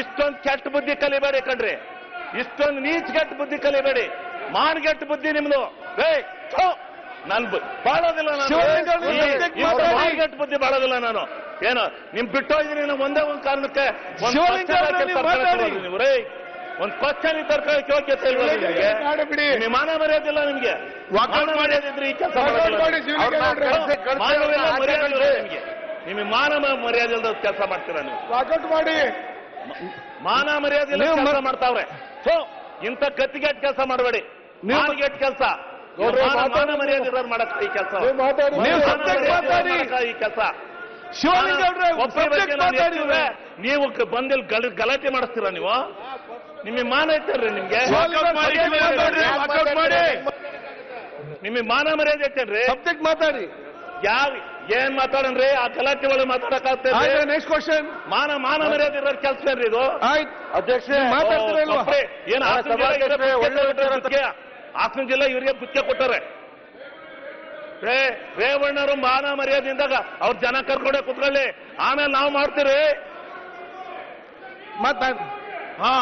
ಇಷ್ಟೊಂದು ಕೆಟ್ಟ ಬುದ್ಧಿ ಕಲಿಬೇಡಿ ಕಣ್ರಿ, ಇಷ್ಟೊಂದು ನೀಚ್ ಗಟ್ಟ ಬುದ್ಧಿ ಕಲಿಬೇಡಿ, ಮಾನಗಟ್ಟ ಬುದ್ಧಿ ನಿಮ್ದು. ನಾನು ಬಾಳೋದಿಲ್ಲ, ಮಾನಗಟ್ಟ ಬುದ್ಧಿ ಬಾಳೋದಿಲ್ಲ ನಾನು. ಏನು ನಿಮ್ ಬಿಟ್ಟೋಗಿದ್ದೀನಿ ನಾನು ಒಂದೇ ಒಂದು ಕಾರಣಕ್ಕೆ, ನೀವು ರೇ ಒಂದು ಪಕ್ಷನಿ ತರ್ಕೊಳ್ಳೋಕೆ ಯೋಗ್ಯತೆ ಇಲ್ಲ ನಿಮಗೆ, ನಿಮಗೆ ಮಾನ ಮರ್ಯಾದಿಲ್ಲ, ನಿಮ್ಗೆ ಮಾನ ಮರ್ಯಾದಿದ್ರೆ ಈ ಕೆಲಸ ನಿಮ್ಗೆ, ನಿಮಗೆ ಮಾನ ಮರ್ಯಾದೆ ಇಲ್ಲದ ಕೆಲಸ ಮಾಡ್ತೀರಾ ನೀವು. ವಾಕೌಟ್ ಮಾಡಿ, ಮಾನ ಮರ್ಯಾದೆ ಇಲ್ಲದ ಕೆಲಸ ಮಾಡ್ತಾವ್ರೆ. ಸೊ ಇಂಥ ಕತ್ತಿಗೆಟ್ ಕೆಲಸ ಮಾಡಬೇಡಿ, ಮಾನಗೆಟ್ ಕೆಲಸ, ಮಾನ ಮರ್ಯಾದೆ ಇರೋರು ಮಾಡಕ್ಕೆ ಈ ಕೆಲಸ, ಈ ಕೆಲಸ. ನೀವು ಬಂದಿಲ್ ಗಲಾಟೆ ಮಾಡಿಸ್ತೀರಾ, ನೀವು ನಿಮಗೆ ಮಾನ ಐತೇನ್ರಿ, ನಿಮ್ಗೆ ನಿಮಗೆ ಮಾನ ಮರ್ಯಾದೆ ಐತೇನ್ರಿ? ಸಬ್ಜೆಕ್ಟ್ ಮಾತಾಡಿ, ಯಾವ ಏನ್ ಮಾತಾಡನ್ರಿ? ಆ ಗಲಾಟೆ ಒಳಗೆ ಮಾತಾಡಕ್ಕಾಗ್ತದೆ? Next question. ಮಾನ ಮಾನ ಮರ್ಯಾದೆ ಇರೋ ಕೆಲಸ ಏನ್ರಿ ಇದು? ಆಯ್ತು ಅಧ್ಯಕ್ಷರೇ, ಮಾತಾಡ್ತಾರೆ ಏನು? ಹಾಸನ ಜಿಲ್ಲೆ ಇವರಿಗೆ ಗುತ್ತಿಗೆ ಕೊಟ್ಟಾರೆ. ರೇವಣ್ಣರು ಮಾನ ಮರ್ಯಾದೆ ಇದ್ದಾಗ ಅವ್ರ ಜನ ಕರ್ಕೊಂಡೆ ಕುತ್ಕೊಳ್ಳಿ, ಆಮೇಲೆ ನಾವು ಮಾಡ್ತೀರಿ. ಮತ್ತ ಹಾ